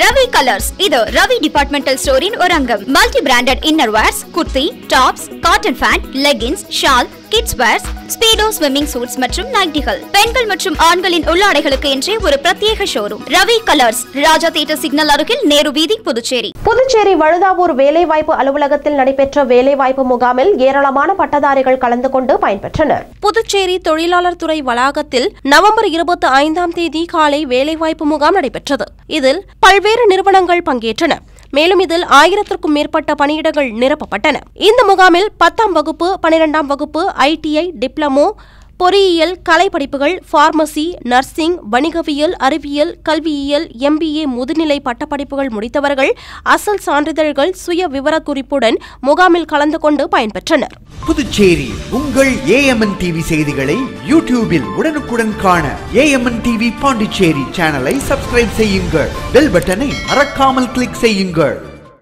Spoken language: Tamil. Ravi Colors இது Ravi Departmental Store இன் ஒரு அங்கம். Multi-branded innerwears, kurti, tops, cotton pant, leggings, shawl, kids wears, speedo, swimming suits மற்றும் நைட்டிகள். பெண்கள் மற்றும் ஆண்களின் உள்ளாடைகளுக்கு என்றே ஒரு பிரத்யேக showroom. Ravi Colors, Raja theatre signal அருகில் நேரு வீதி புதுச்சேரி. புதுச்சேரி வழுதாவூர் வேலைவாய்ப்பு அலுவலகத்தில் நடைபெற்ற வேலைவாய்ப்பு முகாமில் ஏராளமான பட்டதாரிகள் கலந்து கொண்டு பயன்பெற்றனர். புதுச்சேரி தொழிலாளர் துறை வளாகத்தில் நவம்பர் 25ஆம் தேதி காலை வேலைவாய்ப்பு முகாம் நடைபெற்றது. இதில் பல்வேறு நிறுவனங்கள் பங்கேற்றன. மேலும் இதில் 1000க்கும் மேற்பட்ட பணியிடங்கள் நிரப்பப்பட்டன. இந்த முகாமில் 10ஆம் வகுப்பு, 12ஆம் வகுப்பு, ITI, டிப்ளமோ, பொறியியல், கலை படிப்புகள், பார்மசி, நர்சிங், வணிகவியல், அறிவியல், கல்வியியல், MBA முதுநிலை பட்டப்படிப்புகள் முடித்தவர்கள் அசல் சான்றிதழ்கள் சுய விவர குறிப்புடன் முகாமில் கலந்து கொண்டு பயன்பெற்றனர். புதுச்சேரி உங்கள் AMN TV செய்திகளை யூடியூபில் உடனுக்குடன் காண AMN TV பாண்டிச்சேரி சேனலை சப்ஸ்கிரைப் செய்யுங்கள். பெல் பட்டனை மறக்காமல் கிளிக் செய்யுங்கள்.